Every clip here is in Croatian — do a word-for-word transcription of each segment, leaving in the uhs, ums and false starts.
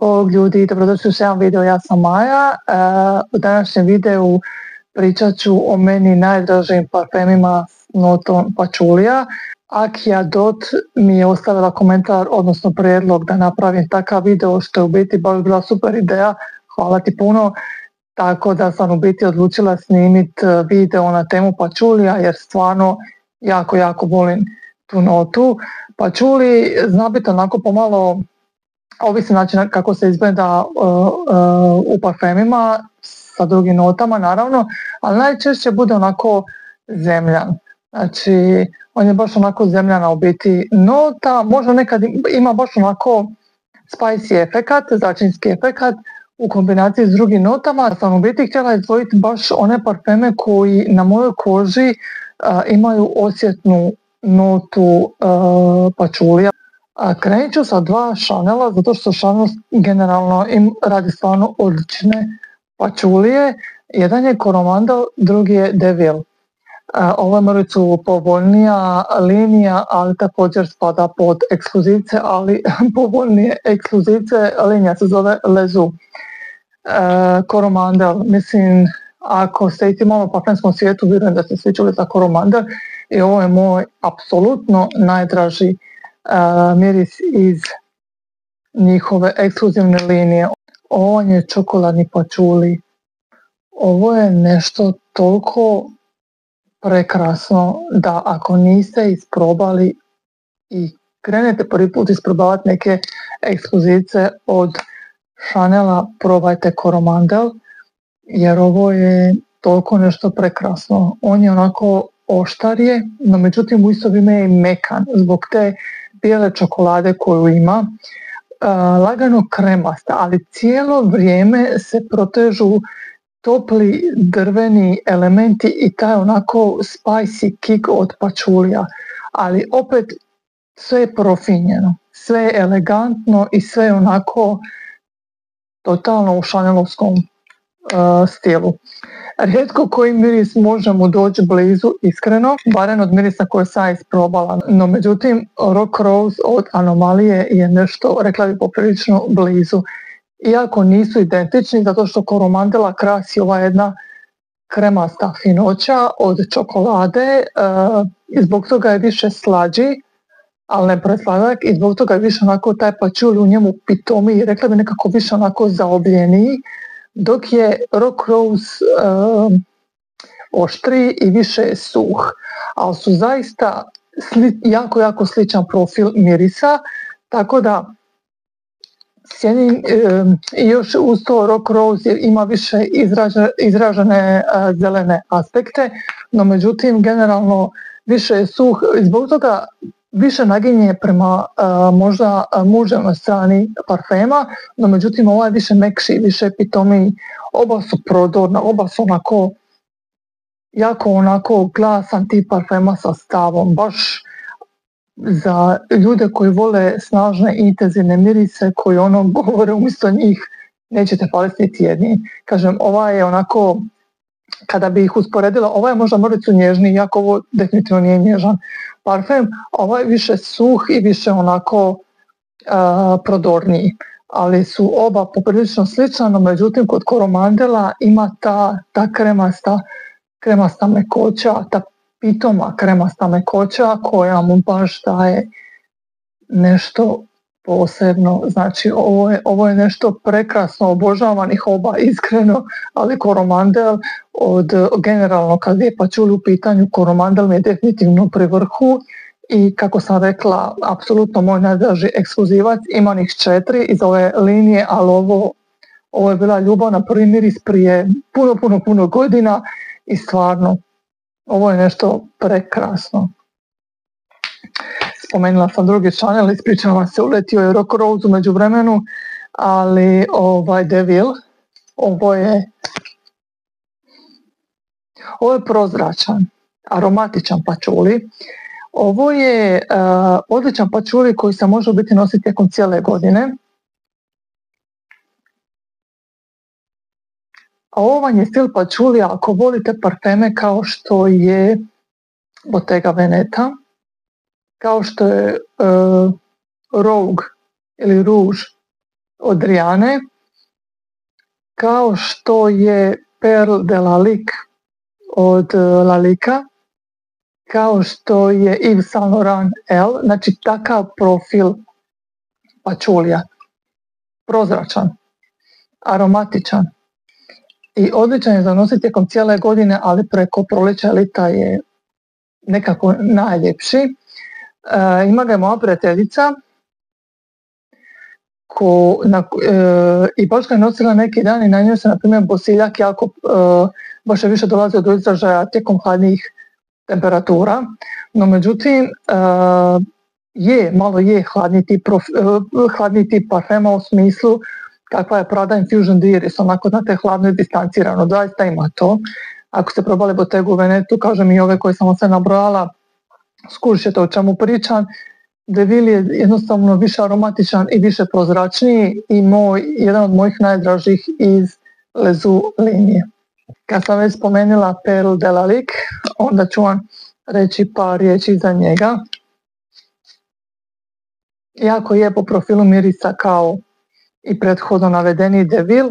Bog ljudi, dobrodošli u jedan video, ja sam Maja. U današnjem videu pričat ću o meni najdražim parfemima s notom pačulija. Akija Dot mi je ostavila komentar, odnosno prijedlog da napravim takav video, što je u biti baš bila super ideja, hvala ti puno. Tako da sam u biti odlučila snimiti video na temu pačulija jer stvarno jako, jako volim tu notu. Pačuli zna biti onako pomalo, ovisi način kako se izgleda uh, uh, u parfemima sa drugim notama naravno, ali najčešće bude onako zemljan. Znači on je baš onako zemljana u biti nota, možda nekad ima baš onako spicy efekat, začinski efekat u kombinaciji s drugim notama. Sam u biti htjela izdvojiti baš one parfeme koji na mojoj koži uh, imaju osjetnu notu uh, pačulija. Krenit ću sa dva Chanela, zato što Chanel generalno im radi stvarno odlične pačulije. Jedan je Coromandel, drugi je Devil. Ovo je mrvicu povoljnija linija, ali također spada pod ekskluzice, ali povoljnije ekskluzice, linija se zove Le Zoo. Coromandel, mislim, ako ste i malo u parfemskom svijetu, vjerujem da ste svi čuli za Coromandel i ovo je moj apsolutno najdraži Uh, miris iz njihove ekskluzivne linije. Ovo je čokoladni pačuli. Ovo je nešto toliko prekrasno da ako niste isprobali i krenete prvi put isprobavati neke ekskluzice od Chanela, probajte Coromandel jer ovo je toliko nešto prekrasno. On je onako oštar je, no međutim u isto vrijeme je mekan zbog te bijele čokolade koju ima, lagano kremasta, ali cijelo vrijeme se protežu topli drveni elementi i taj onako spicy kick od pačulija, ali opet sve je profinjeno, sve je elegantno i sve je onako totalno u šanelovskom uh, stilu. Rijetko koji miris možemo doći blizu, iskreno, barem od mirisa koje sam isprobala. No međutim, Rock Rose od Anomalije je nešto, rekla bi, poprilično blizu. Iako nisu identični, zato što Coromandela krasi ova jedna kremasta finoća od čokolade, e, i zbog toga je više slađi, ali ne presladak, i zbog toga je više onako taj pačuli u njemu pitomi, rekla bi nekako više onako zaobljeniji. Dok je Rock Rose um, oštriji i više je suh, ali su zaista sli, jako, jako sličan profil mirisa, tako da sjenim, um, još uz to Rock Rose ima više izražene, izražene uh, zelene aspekte, no međutim generalno više je suh, zbog toga više naginje prema uh, možda muževnoj strani parfema, no međutim ova je više mekši, više pitomiji, oba su prodorna, oba su onako jako onako glasan tip parfema sa stavom, baš za ljude koji vole snažne intenzivne mirise koji ono govore umjesto njih, nećete faliti niti jedni. Kažem, ova je onako, kada bi ih usporedila, ova je možda mrvicu nježniji, iako ovo definitivno nije nježan parfem, ovaj više suh i više onako uh, prodorniji, ali su oba poprilično slična, no međutim kod Coromandela ima ta, ta kremasta, kremasta mekoća, ta pitoma kremasta mekoća koja mu baš daje nešto posebno. Znači ovo je, ovo je nešto prekrasno, obožavam ih oba iskreno, ali Coromandel od generalno kad je pačuli u pitanju, Coromandel mi je definitivno pri vrhu i kako sam rekla apsolutno moj najdraži ekskluzivac. Ima njih četiri iz ove linije, ali ovo, ovo je bila ljubav na prvi miris prije puno puno puno godina i stvarno ovo je nešto prekrasno. Spomenula sam drugi Chanel, ispričavam se, uletio je Rock Rose u međuvremenu, ali ovaj Devil, ovo je, ovo je prozračan, aromatičan pačuli. Ovo je uh, odličan pačuli koji se može biti nositi tijekom cijele godine. A ovo je stil pačulija ako volite parfeme kao što je Bottega Veneta, kao što je uh, Rogue ili Rouge, od Rihanne, kao što je Pearl de Lalique od Lalika, kao što je Yves Saint Laurent Elle, znači takav profil pačulija. Prozračan, aromatičan i odličan je za nositi tijekom cijele godine, ali preko proljeća lita je nekako najljepši. E, ima ga je moja prijateljica ko, na, e, i baš ga je nosila neki dan i na njoj se na primjer bosiljak jako e, baš je više dolazi do izražaja tijekom hladnijih temperatura, no međutim e, je, malo je hladni tip, uh, hladni tip parfema u smislu kakva je Prada Infusion D'Iris, onako znate hladno i distancirano, zaista ima to. Ako ste probali Bottegu Venetu, kažem i ove koje sam se nabrojala, skužit ćete o čemu pričam. Deville je jednostavno više aromatičan i više prozračniji i moj, jedan od mojih najdražih iz Le Zoo linije. Kad sam već spomenula Perle de Lalique, onda ću vam reći par riječi za njega. Jako je po profilu mirisa kao i prethodno navedeni Deville.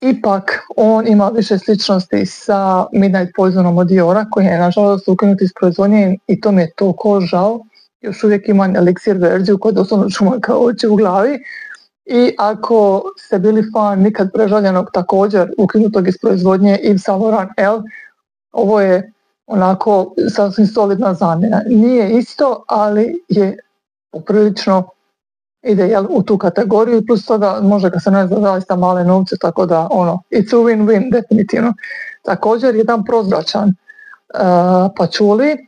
Ipak on ima više sličnosti sa Midnight Poisonom od Diora, koji je nažalost ukinut iz proizvodnje i to mi je toliko žao. Još uvijek imam eliksir verziju koja doslovno čuma kao oči u glavi. I ako ste bili fan nikad prežaljenog također ukinutog iz proizvodnje Yves Saint Laurent Elle, ovo je onako sasvim solidna zamjena. Nije isto, ali je poprilično ide jel, u tu kategoriju, plus toga može ga se ne za zaista male novce, tako da ono, it's a win-win definitivno. Također jedan prozračan uh, pačuli,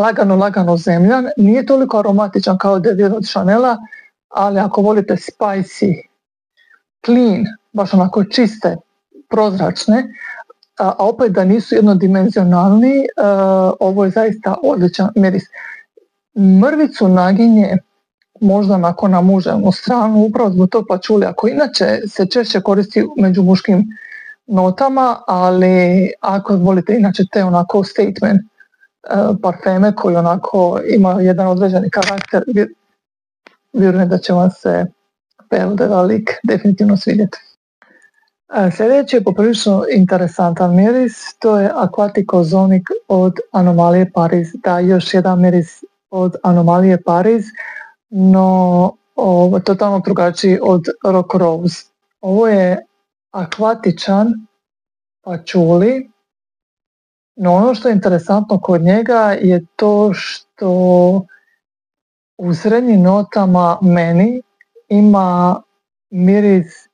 lagano lagano zemljan, nije toliko aromatičan kao Deville od Chanela, ali ako volite spicy, clean, baš onako čiste, prozračne, a, a opet da nisu jednodimenzionalni, uh, ovo je zaista odličan miris. Mrvicu naginje možda nakon na muževnu stranu, upravo zbog tog pačulja koji inače se češće koristi među muškim notama, ali ako volite inače te onako statement uh, parfeme koji onako ima jedan određeni karakter, vjerujem da će vam se Perle de Lalique definitivno svidjeti. Uh, sljedeći je poprilično interesantan miris, to je Aquatic Ozonic od Anomalije Paris. Da, još jedan miris od Anomalije Paris, no ovo, totalno drugačiji od Rock Rose. Ovo je akvatičan pačuli, no ono što je interesantno kod njega je to što u srednjim notama meni ima miris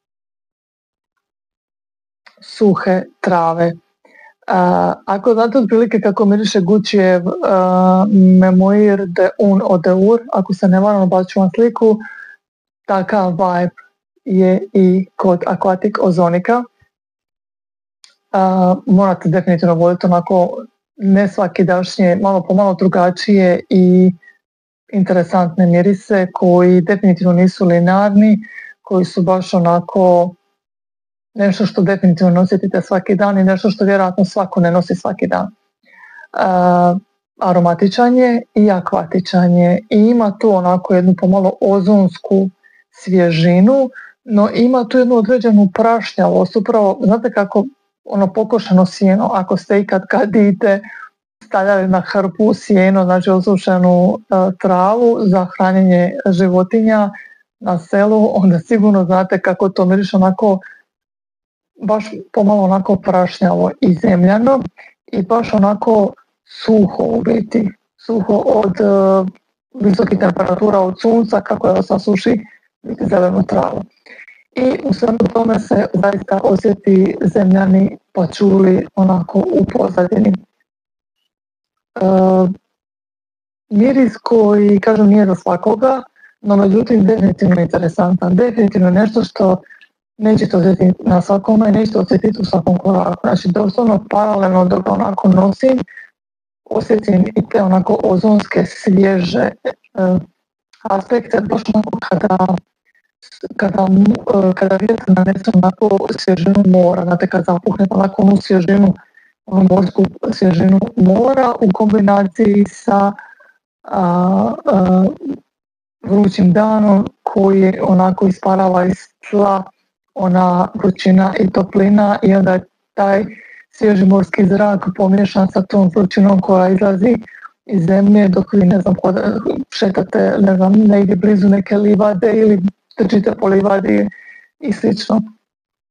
suhe trave. Uh, ako znate otprilike kako miriše Guccijev uh, Mémoire d'Odeur, ako se ne varam baću vam sliku, takav vibe je i kod Aquatic Ozonica. Uh, morate definitivno voliti onako ne svakidašnje, malo po malo drugačije i interesantne mirise koji definitivno nisu linearni, koji su baš onako nešto što definitivno nosite svaki dan i nešto što vjerojatno svako ne nosi svaki dan. E, aromatičan je i akvatičan je i ima tu onako jednu pomalo ozonsku svježinu, no ima tu jednu određenu prašnjavost, upravo znate kako ono pokošano sjeno, ako ste ikad kadite stavljali na hrpu sjeno, znači osušenu e, travu za hranjenje životinja na selu, onda sigurno znate kako to miriš onako baš pomalo onako prašnjavo i zemljano i baš onako suho u biti, suho od e, visokih temperatura, od sunca, kako je sa suši biti zelenu travu. I u svemu tome se zaista osjeti zemljani pačuli onako u pozadini. E, miris koji, kažem, nije za svakoga, no međutim definitivno interesantan, definitivno nešto što nećete osjetiti na svakome, nećete osjetiti u svakom koraku. Znači, doslovno paralelno dok onako nosim, osjetim i te onako ozonske, svježe e, aspekte, baš onako kada, kada, kada vjetar nanese onako svježinu mora. Znate, kad zapuhnete onako onu svježinu, onu morsku svježinu mora u kombinaciji sa a, a, vrućim danom koji onako isparava iz tla ona vrućina i toplina i onda taj svježi morski zrak pomiješan sa tom vrućinom koja izlazi iz zemlje dok vi ne znam šetate ne znam negdje blizu neke livade ili trčite po livadi i slično.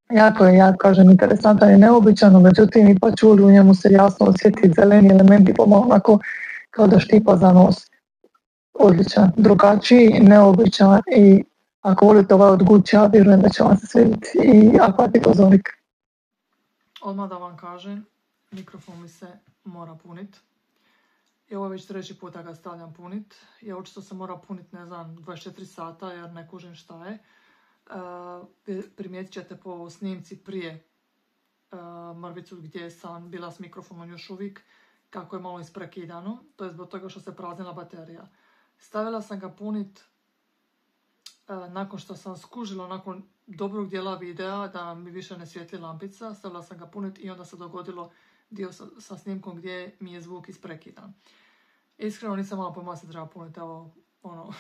Jako je, ja kažem, interesantan i neobičan, međutim i patchouli u njemu se jasno osjeti zeleni elementi pomalo onako kao da štipa za nos. Odličan, drugačiji, neobičan i ako volite ovaj od Gucci, ja vjerujem da će vam se svidjeti i Aquatic Ozonic. Odmah da vam kažem, mikrofon mi se mora puniti. I ovo je već treći puta ga stavljam punit. Ja očito se mora punit, ne znam, dvadeset četiri sata jer ne kužim šta je. E, primijetit ćete po snimci prije e, mrvicu gdje sam bila s mikrofonom još uvijek kako je malo isprekidano. To je zbog toga što se praznila baterija. Stavila sam ga punit e, nakon što sam skužila nakon dobrog dijela videa da mi više ne svijetli lampica. Stavila sam ga punit i onda se dogodilo dio sa, sa snimkom gdje mi je zvuk isprekidan. Iskreno nisam malo pojma se treba puniti, evo, ono,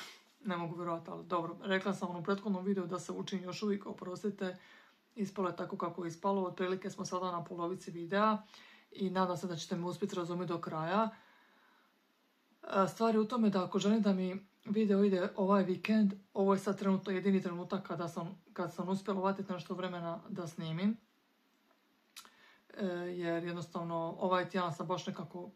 ne mogu vjerovat, ali dobro. Rekla sam u prethodnom videu da se učim još uvijek, oprostite, ispalo je tako kako je ispalo, otprilike smo sada na polovici videa i nadam se da ćete me uspjeti razumjeti do kraja. Stvar je u tome da ako želim da mi video ide ovaj vikend, ovo je sad trenutno jedini trenutak kada sam, kad sam uspjela uvatiti nešto vremena da snimim. Jer jednostavno ovaj tjedan sam baš nekako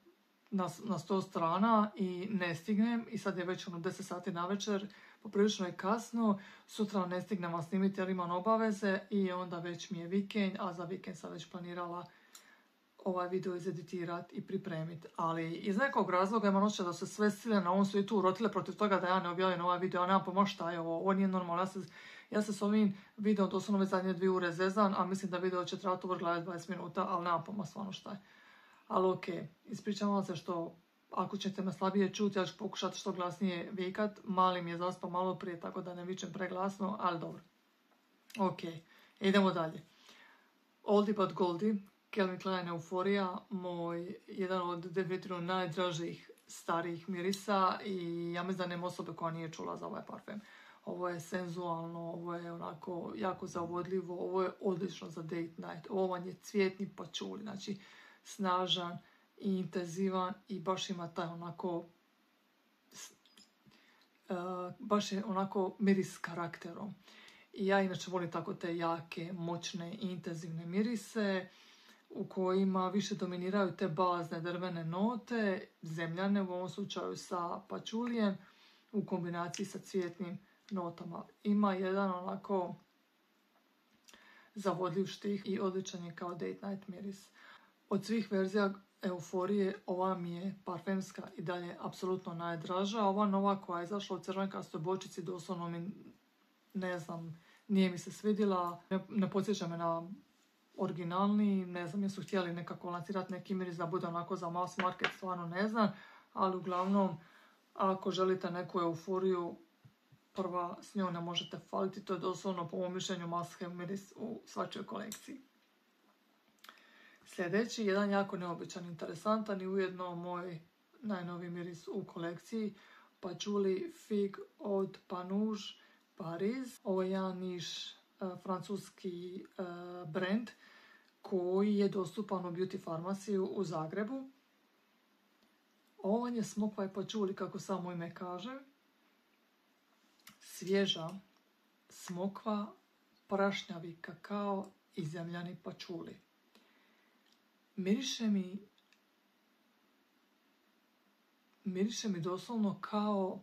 na, na sto strana i ne stignem i sad je već ono deset sati na večer, poprilično je kasno, sutra ne stignem vas snimiti jer imam obaveze i onda već mi je vikend, a za vikend sam već planirala ovaj video izeditirati i pripremiti. Ali iz nekog razloga imam osjećaj da su sve sile na ovom svijetu urotile protiv toga da ja ne objavim ovaj video, ja nemam pojma šta je ovo, ovo nije normalno, ja se... Ja se s ovim videom doslovno već zadnje dvije ure zezan, a mislim da video će trajati uvr glave dvadeset minuta, ali nemam pojma stvarno šta je. Ali okej, okay, ispričavam se što ako ćete me slabije čuti, ja ću pokušati što glasnije vikat. Mali mi je zaspao malo prije, tako da ne vičem preglasno, ali dobro. Okej, okay, idemo dalje. Oldie but Goldie, Calvin Klein Euphoria, moj jedan od definitivno najdražih starih mirisa i ja mislim da nema osobe koja nije čula za ovaj parfem. Ovo je senzualno, ovo je onako jako zavodljivo, ovo je odlično za date night. Ovo vam je cvjetni patchouli, znači snažan i intenzivan i baš ima taj onako, uh, baš je onako miris s karakterom. I ja inače volim tako te jake, moćne i intenzivne mirise u kojima više dominiraju te bazne drvene note, zemljane u ovom slučaju sa patchoulijem u kombinaciji sa cvjetnim notama. Ima jedan onako zavodljiv štih i odličan je kao date night miris. Od svih verzija Euforije ova mi je parfemska i dalje apsolutno najdraža. Ova nova koja je izašla u crvenkastoj bočici doslovno mi, ne znam, nije mi se svidjela. Ne, ne podsjeća me na originalni, ne znam, jesu htjeli nekako lancirati neki miris da bude onako za mass market, stvarno ne znam. Ali uglavnom, ako želite neku Euforiju, prva s njom ne možete faliti, to je doslovno po mom mišljenju must-have miris u svačoj kolekciji. Sljedeći, jedan jako neobičan, interesantan i ujedno moj najnoviji miris u kolekciji, Patchouli Fig od Panouge Paris. Ovo je jedan niš e, francuski e, brand koji je dostupan u Beauty Pharmacy u Zagrebu. Ovo je smokva i patchouli kako samo ime kaže. Svježa smokva, prašnjavi kakao i zemljani patchouli. Miriše mi, miriše mi doslovno kao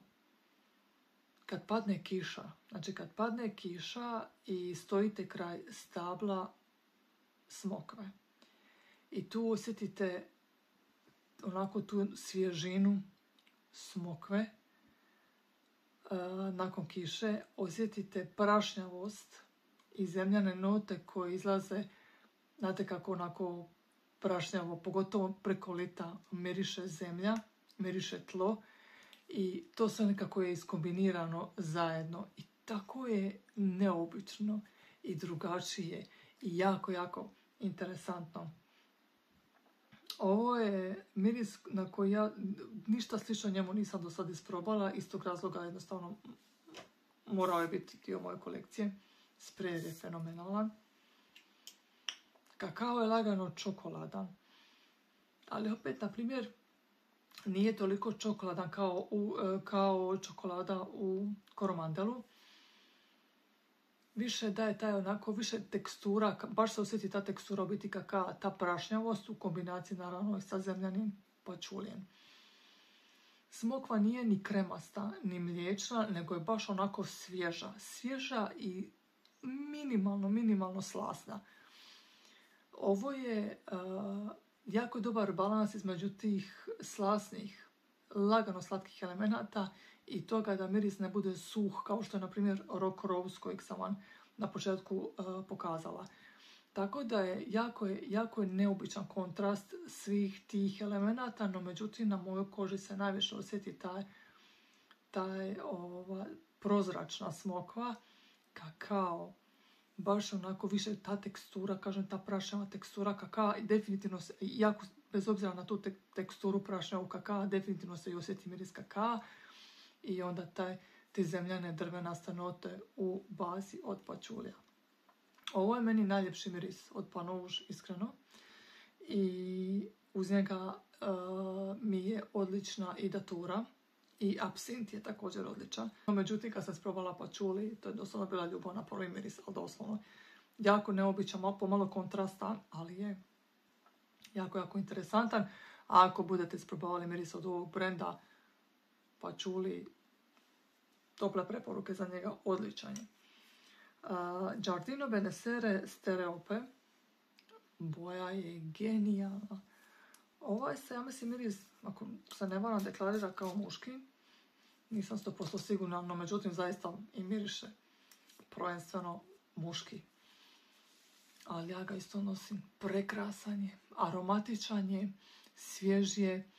kad padne kiša. Znači kad padne kiša i stojite kraj stabla smokve. I tu osjetite onako tu svježinu smokve. Nakon kiše osjetite prašnjavost i zemljane note koje izlaze, znate kako onako prašnjavo, pogotovo preko lita miriše zemlja, miriše tlo i to sve nekako je iskombinirano zajedno i tako je neobično i drugačije i jako, jako interesantno. Ovo je miris na koji ja ništa slično njemu nisam do sad isprobala, iz tog razloga jednostavno morao je biti dio moje kolekcije. Sprej je fenomenalan. Kakao je lagano čokoladan, ali opet, na primjer, nije toliko čokoladan kao, u, kao čokolada u Coromandelu. Više daje taj onako, više tekstura, baš se osjeti ta tekstura u biti kakaa, ta prašnjavost u kombinaciji naravno i sa zemljanim pačulijem. Smokva nije ni kremasta, ni mliječna, nego je baš onako svježa. Svježa i minimalno, minimalno slasna. Ovo je uh, jako dobar balans između tih slasnih, lagano slatkih elemenata i toga da miris ne bude suh, kao što je, na primjer, Rock Rose kojeg sam vam na početku uh, pokazala. Tako da je jako, jako neobičan kontrast svih tih elemenata, no međutim na mojoj koži se najviše osjeti taj, taj ova, prozračna smokva, kakao. Baš onako više ta tekstura, kažem, ta prašnjava tekstura kakaa, definitivno se, jako, bez obzira na tu te, teksturu prašnjavu kakaa, definitivno se i osjeti miris kakaa. I onda taj, te zemljane drvenaste note u bazi od pačulija. Ovo je meni najljepši miris od Panouge, iskreno. I uz njega uh, mi je odlična i datura. I absint je također odličan. No, međutim, kad sam sprobala pačuli, to je doslovno bila ljubav na prvi miris, ali doslovno jako neobičan, malo, pomalo kontrastan, ali je jako, jako interesantan. A ako budete sprobavali miris od ovog brenda Patchouli, tople preporuke za njega, odličan je. Uh, Giardino Benessere Stereope, boja je genijalna. Ovaj se, ja mislim, miris, ako se ne varam, deklarira kao muški. Nisam sto posto sigurna, no međutim, zaista i miriše prvenstveno muški. Ali ja ga isto nosim. Prekrasan je, aromatičan je, svjež je,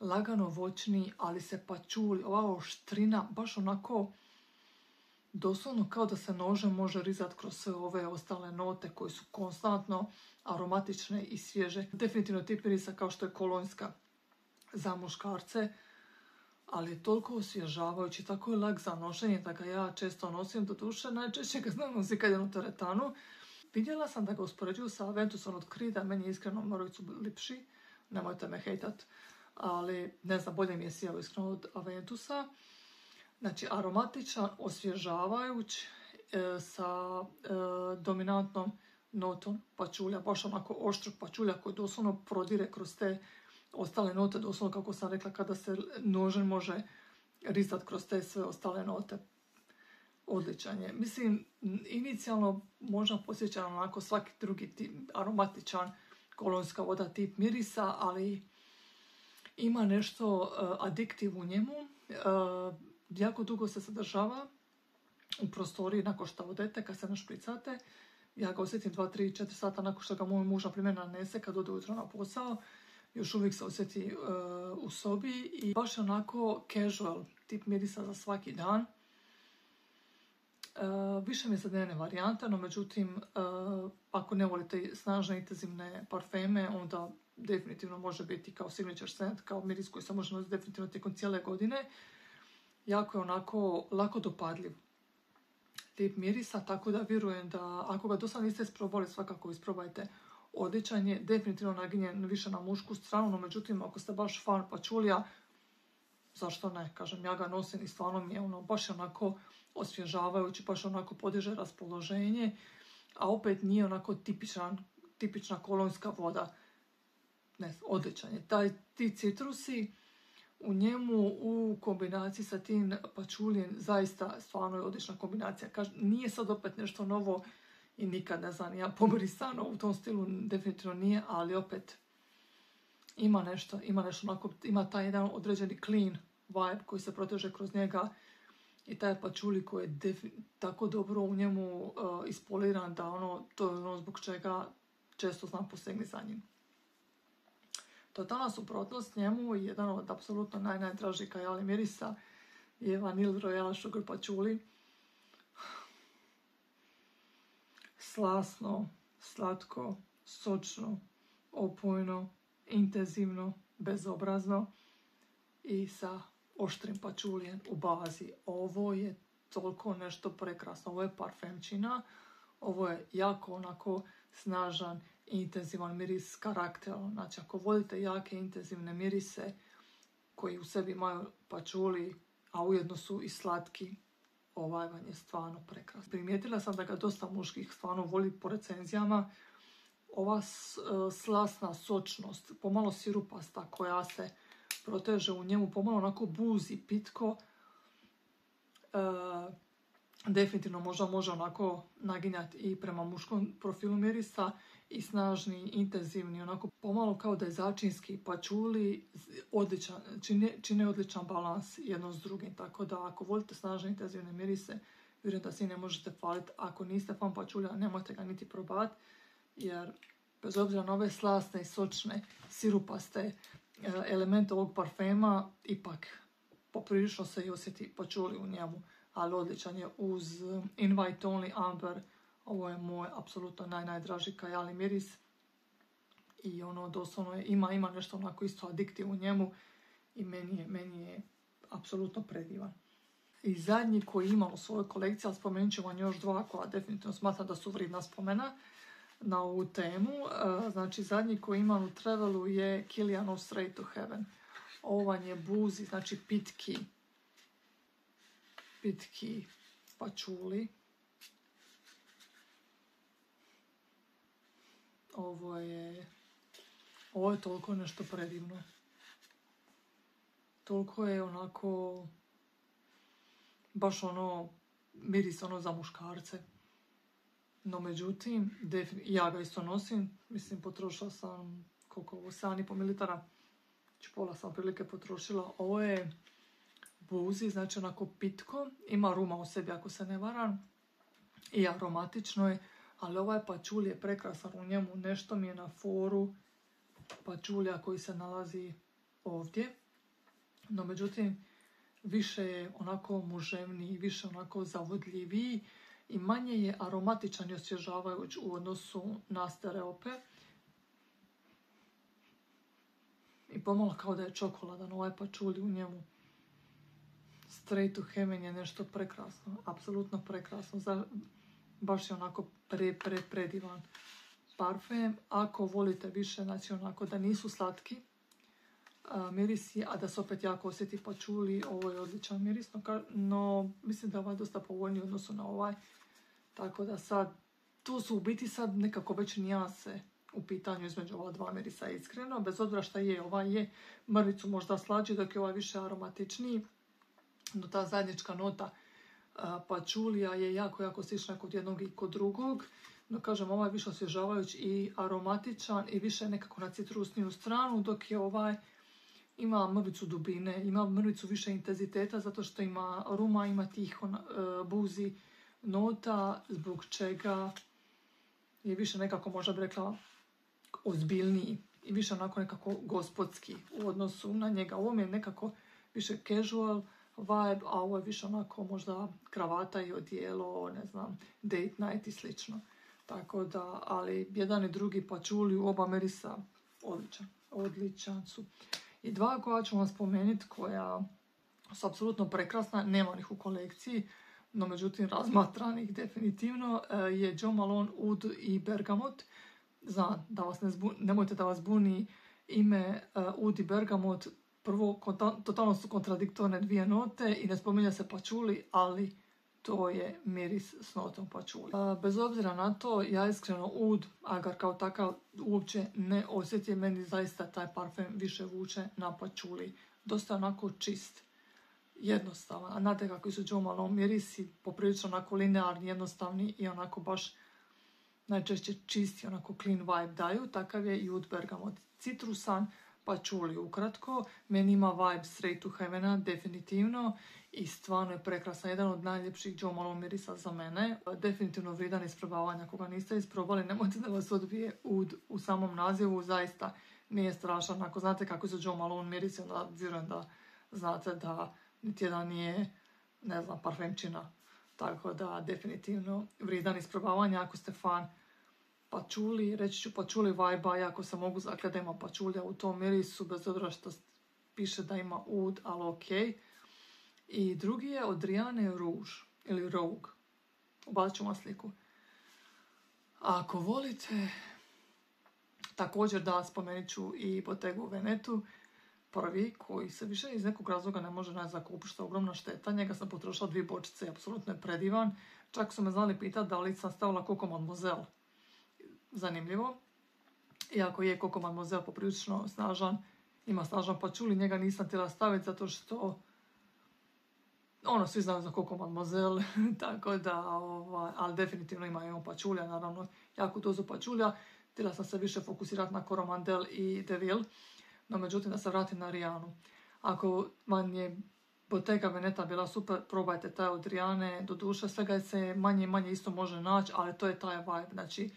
lagano voćni, ali se pačuli, ova oštrina, baš onako doslovno kao da se nožem može rizati kroz sve ove ostale note koje su konstantno aromatične i svježe. Definitivno tip mirisa kao što je kolonjska za muškarce, ali je toliko osvježavajući, tako je lag za nošenje da ga ja često nosim, do duše najčešće ga znam nosi kad je na teretanu. Vidjela sam da ga uspoređuju sa Aventusom od Creeda, meni je iskreno mrvicu lipši, nemojte me hejtat. Ali ne znam, bolje mi je sjeo iskreno od Aventusa. Znači, aromatičan, osvježavajuć, e, sa e, dominantnom notom pačulja, baš onako oštrog pačulja koji doslovno prodire kroz te ostale note, doslovno kako sam rekla, kada se nožem može rizati kroz te sve ostale note. Odličan je. Mislim, inicijalno možda posjećam onako svaki drugi tip, aromatičan kolonska voda tip mirisa, ali ima nešto uh, adiktiv u njemu, uh, jako dugo se sadržava u prostoriji nakon što odete, kad se našpricate. Ja ga osjetim dva, tri, četiri sata nakon što ga moj muž, na primjer, nanese kad ode ujutro na posao. Još uvijek se osjeti uh, u sobi i baš onako casual tip mirisa za svaki dan. Uh, više mi je zadnevne varijanta, no međutim, uh, ako ne volite snažne intenzivne parfeme, onda definitivno može biti kao signature scent, kao miris koji se može nositi definitivno tijekom cijele godine. Jako je onako lako dopadljiv tip mirisa, tako da vjerujem da ako ga do sad niste isprobali, svakako isprobajte. Odličan je, definitivno naginjen više na mušku stranu, no međutim, ako ste baš fan pačulija, zašto ne, kažem, ja ga nosim i stvarno mi je ono baš onako osvježavajući, baš onako podiže raspoloženje, a opet nije onako tipičan, tipična kolonska voda. Ne, odličan je. Taj, ti citrusi u njemu u kombinaciji sa tim pačulijem zaista stvarno je odlična kombinacija. Kaž, nije sad opet nešto novo i nikad ne znam, ja pomirisano u tom stilu definitivno nije, ali opet ima nešto, ima nešto onako, ima taj jedan određeni clean vibe koji se proteže kroz njega i taj pačuli koji je tako dobro u njemu uh, ispoliran da ono, to je ono zbog čega često znam posegni za njim. Totalna suprotnost njemu, jedan od apsolutno naj, najdražih Kayali mirisa je Vanilla Royale Sugared Patchouli. Slasno, slatko, sočno, opojno, intenzivno, bezobrazno i sa oštrim pačulijem u bazi. Ovo je toliko nešto prekrasno, ovo je parfemčina, ovo je jako onako snažan i intenzivan miris s karakterom. Znači ako volite jake intenzivne mirise koji u sebi imaju pačuli, a ujedno su i slatki, ovaj van je stvarno prekrasan. Primijetila sam da ga dosta muških stvarno voli po recenzijama. Ova slasna sočnost, pomalo sirupasta koja se proteže u njemu, pomalo onako buzi, pitko. E, definitivno možda može onako naginjati i prema muškom profilu mirisa i snažni, intenzivni, onako pomalo kao da je začinski pačuli, odličan, čine, čine odličan balans jedno s drugim. Tako da ako volite snažne, intenzivne mirise, vjerujem da si ne možete faliti. Ako niste fan pačulja, nemojte ga niti probati, jer bez obzira na ove slasne i sočne, sirupaste elemente ovog parfema, ipak poprilično se i osjeti pačuli u njemu, ali odličan je uz Invite Only Amber. Ovo je moj apsolutno naj, najdraži Kayali miris i ono doslovno je, ima, ima nešto onako isto adiktiv u njemu i meni je, meni je apsolutno predivan. I zadnji koji imam u svojoj kolekciji, ali spomenut ću vam još dva koja definitivno smatram da su vredna spomena na ovu temu. Znači zadnji koji imam u travelu je Kilianov Straight to Heaven. Ovan je buzi, znači pitki, pitki pačuli. Ovo je, ovo je toliko nešto predivno. Toliko je onako, baš ono, miris ono za muškarce. No međutim, ja ga isto nosim, mislim potrošila sam, koliko ovo, sedam i pol mililitara, pola sam prilike potrošila. Ovo je buzi, znači onako pitko, ima ruma u sebi ako se ne varam i aromatično je. Ali ovaj pačuli je prekrasan u njemu, nešto mi je na foru pačulja koji se nalazi ovdje. No međutim, više je onako muževniji, više onako zavodljiviji i manje je aromatičan i osvježavajuć u odnosu na Stereope. I pomalo kao da je čokoladan ovaj pačuli u njemu. Straight to Heaven je nešto prekrasno, apsolutno prekrasno. Za... Baš je onako pre, pre, predivan parfem. Ako volite više, znači onako da nisu slatki a, mirisi, a da se opet jako osjeti pačuli, ovo je odličan miris. No, mislim da je ovaj dosta povoljniji u odnosu na ovaj. Tako da sad, tu su u biti sad nekako već nijanse u pitanju između ova dva mirisa, iskreno. Bez obzira šta je, ovaj je mrvicu možda slađi, dok je ovaj više aromatičniji. No, ta zajednička nota pačulija je jako, jako slična kod jednog i kod drugog. No kažem, ovaj je više osvježavajući i aromatičan i više nekako na citrusniju stranu, dok je ovaj ima mrvicu dubine, ima mrvicu više intenziteta zato što ima ruma, ima tih buzi nota, zbog čega je više nekako, možda bi rekla, ozbiljniji i više onako nekako gospodski u odnosu na njega. Ovo je nekako više casual vibe, a ovo je više onako možda kravata i odijelo, ne znam, date night i slično. Tako da, ali jedan i drugi pačuli u oba mirisa odličan, odličan su. I dva koja ću vam spomenuti koja su apsolutno prekrasna, nema ih u kolekciji, no međutim razmatranih definitivno, je Jo Malone Ud i Bergamot. Znam, da vas ne zbuni, nemojte da vas buni ime Ud i Bergamot. Prvo, totalno su kontradiktorne dvije note i ne spominja se pačuli, ali to je miris s notom pačuli. Bez obzira na to, ja iskreno Ud, agar kao takav, uopće ne osjetim. Meni zaista taj parfem više vuče na pačuli. Dosta onako čist, jednostavan. A znate kakvi su Jo Malone mirisi, poprilično onako linearni, jednostavni i onako baš najčešće čisti, onako clean vibe daju. Takav je i Ud Bergamot, citrusan pačuli. Ukratko, meni ima vibe Straight to Heavena, definitivno, i stvarno je prekrasan, jedan od najljepših Jo Malone mirisa za mene. Definitivno vrijedan isprobavanja, ako ga niste isprobali, nemojte da vas odbije Ud u samom nazivu, zaista nije strašan. Ako znate kako su Jo Malone mirisi, onda vjerujem da znate da niti jedan nije, ne znam, parfemčina. Tako da, definitivno vrijedan isprobavanja ako ste fan patchouli, reći ću patchouli vibe-a, jako se mogu zakljati da ima patchoulija u tom mirisu, bez obzira što piše da ima oud, ali ok. I drugi je od Rihanna Rouge, ili Rogue. Ubacit ću vam sliku. Ako volite, također da, spomenut ću i Bottegu Venetu, prvi koji se više iz nekog razloga ne može naći za kupu, što je ogromna šteta. Njega sam potrošila dvije bočice, apsolutno je predivan. Čak su me znali pitati da li sam stavila Coco Mademoiselle. Zanimljivo. Iako je Coco Mademoiselle poprilično snažan, ima snažan patchouli, njega nisam htjela staviti zato što ono, svi znaju za Coco Mademoiselle, tako da, ovaj, ali definitivno ima imam pačulja, naravno, jako dozu pačulja. Htjela sam se više fokusirati na Coromandel i Deville, no međutim da se vratim na Rihannu. Ako vam je Bottega Veneta bila super, probajte taj od Rihanne, do duše, svega se manje i manje isto može naći, ali to je taj vibe, znači,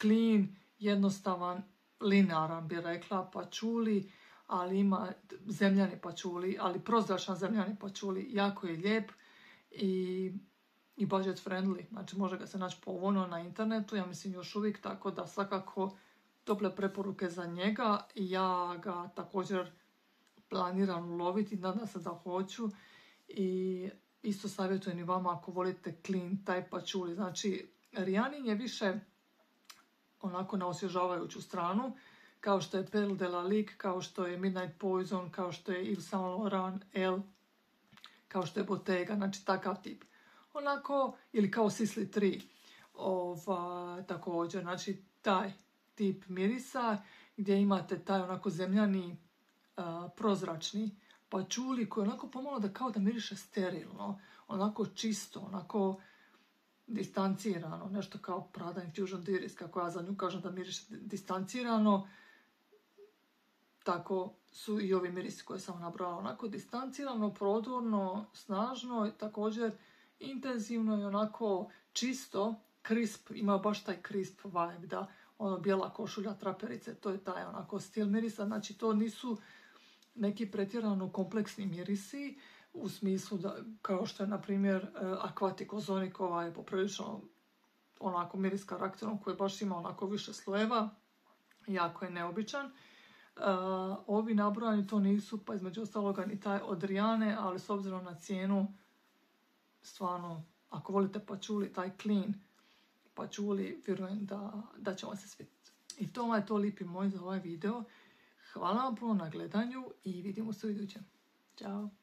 clean, jednostavan, linearan bi rekla, pačuli, ali ima zemljani patchouli, ali prozračan zemljani patchouli, jako je lijep i, i budget friendly, znači može ga se naći povoljno na internetu, ja mislim još uvijek, tako da svakako tople preporuke za njega, ja ga također planiram uloviti, nadam se da hoću i isto savjetujem i vama ako volite clean taj patchouli, znači Rihanin je više onako na osvježavajuću stranu, kao što je Pearl de Lalique, kao što je Midnight Poison, kao što je Yves Saint Laurent Elle, kao što je Bottega, znači takav tip. Onako, ili kao Sisli tri, ova, također, znači taj tip mirisa gdje imate taj onako zemljani, a, prozračni patchouli koji onako pomalo da kao da miriše sterilno, onako čisto, onako distancirano, nešto kao Prada Infusion D'Iris, kako ja za nju kažem da miriše distancirano, tako su i ovi mirisi koje sam nabrala, onako distancirano, prodorno, snažno, također intenzivno i onako čisto, crisp, ima baš taj crisp vibe, da, ono bijela košulja, traperice, to je taj onako stil mirisa, znači to nisu neki pretjerano kompleksni mirisi, u smislu da, kao što je na primjer Aquatic Ozonic, ova je poprilično onako miris karakterom koji baš ima onako više slojeva, jako je neobičan. Uh, ovi nabrojani to nisu, pa između ostaloga ni taj od Rihanne, ali s obzirom na cijenu, stvarno, ako volite patchouli, taj clean patchouli, vjerujem da, da će vam se svidjeti. I to je to, lipi moji, za ovaj video. Hvala vam puno na gledanju i vidimo se u idućem. Ćao!